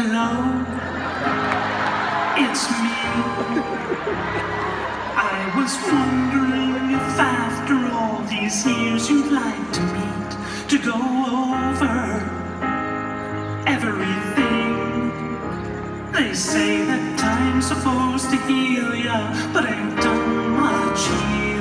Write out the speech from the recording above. Hello, it's me. I was wondering if after all these years you'd like to meet, to go over everything. They say that time's supposed to heal ya, but ain't done much healing.